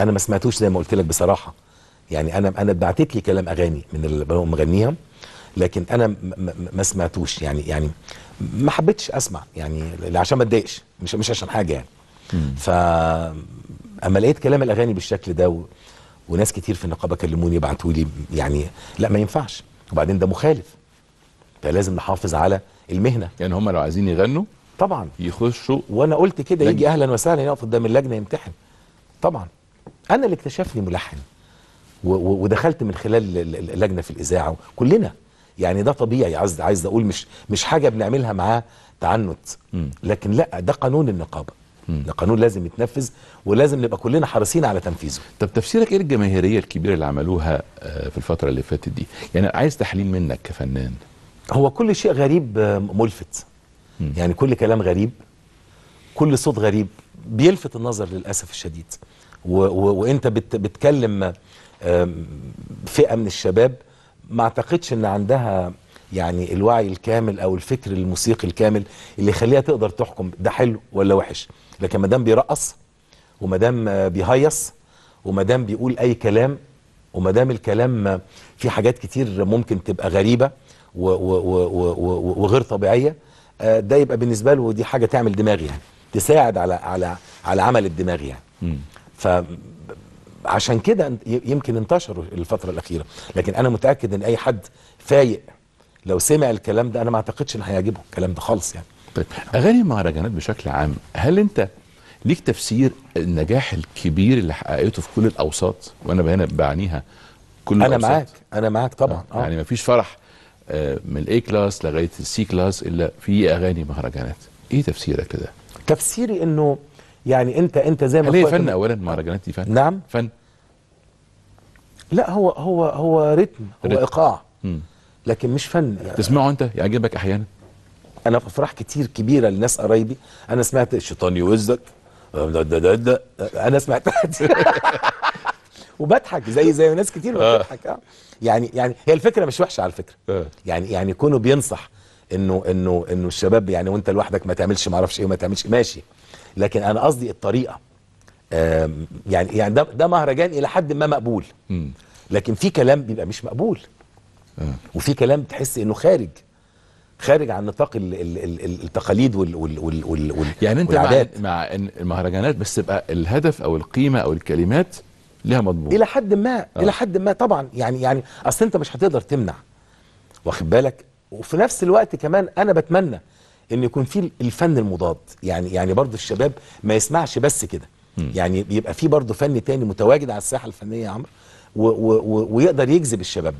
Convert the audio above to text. انا ما سمعتوش زي ما قلت لك بصراحه، يعني انا بعتت لي كلام اغاني من اللي بقوم مغنيها، لكن انا ما سمعتوش، يعني ما حبيتش اسمع، يعني عشان ما اتضايقش، مش عشان حاجه يعني. فاما لقيت كلام الاغاني بالشكل ده وناس كتير في النقابه كلموني بعتوا لي، يعني لا ما ينفعش، وبعدين ده مخالف، فلازم نحافظ على المهنه. يعني هم لو عايزين يغنوا طبعا يخشوا، وانا قلت كده يجي اهلا وسهلا يقف قدام اللجنه يمتحن. طبعا انا اللي اكتشفني ملحن ودخلت من خلال اللجنه في الاذاعه، كلنا يعني ده طبيعي، عايز اقول مش حاجه بنعملها معاه تعنت، لكن لا ده قانون النقابه، ده قانون لازم يتنفذ ولازم نبقى كلنا حريصين على تنفيذه. طب تفسيرك ايه الجماهيريه الكبيره اللي عملوها في الفتره اللي فاتت دي؟ يعني عايز تحليل منك كفنان. هو كل شيء غريب ملفت، يعني كل كلام غريب، كل صوت غريب بيلفت النظر للاسف الشديد، وانت بتكلم فئه من الشباب ما اعتقدش ان عندها يعني الوعي الكامل او الفكر الموسيقي الكامل اللي يخليها تقدر تحكم ده حلو ولا وحش، لكن مادام بيرقص ومادام بيهيص ومادام بيقول اي كلام ومادام الكلام في حاجات كتير ممكن تبقى غريبه وغير طبيعيه، ده يبقى بالنسبه له دي حاجه تعمل دماغي، يعني تساعد على عمل الدماغ يعني. فعشان كده يمكن انتشروا الفتره الاخيره، لكن انا متاكد ان اي حد فايق لو سمع الكلام ده انا ما اعتقدش ان هيعجبه الكلام ده خالص يعني. طيب اغاني المهرجانات بشكل عام، هل انت ليك تفسير النجاح الكبير اللي حققته في كل الاوساط؟ وانا هنا بعنيها كل الاوساط. انا معاك طبعا. يعني ما فيش فرح من الاي كلاس لغايه السي كلاس الا في اغاني مهرجانات. ايه تفسيرك لده؟ تفسيري انه يعني انت زي ما هي فن، اولا المهرجانات دي فن. نعم فن. لا هو رتم، هو ايقاع، لكن مش فن. تسمعه انت يعجبك احيانا؟ انا في افراح كتير كبيره لناس قرايبي انا سمعت الشيطان يوزك، انا سمعتها دي وبضحك زي ناس كتير بتضحك. يعني هي الفكره مش وحشه على فكره. يعني كونه بينصح انه الشباب، يعني وانت لوحدك ما تعملش ما اعرفش ايه وما تعملش، ماشي، لكن انا قصدي الطريقه. يعني ده مهرجان الى حد ما مقبول، لكن في كلام بيبقى مش مقبول، وفي كلام بتحس انه خارج عن نطاق التقاليد وال يعني انت والعادات. مع المهرجانات بس تبقى الهدف او القيمه او الكلمات ليها مضمون الى حد ما. الى حد ما طبعا، يعني اصل انت مش هتقدر تمنع، واخد بالك، وفي نفس الوقت كمان انا بتمنى ان يكون في الفن المضاد، يعني برضه الشباب ما يسمعش بس كده، يعني يبقى في برضه فن تاني متواجد على الساحه الفنيه يا عمرو ويقدر يجذب الشباب.